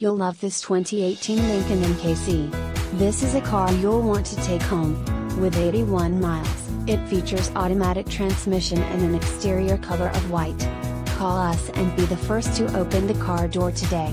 You'll love this 2018 Lincoln MKC. This is a car you'll want to take home. With 81 miles, it features automatic transmission and an exterior color of white. Call us and be the first to open the car door today.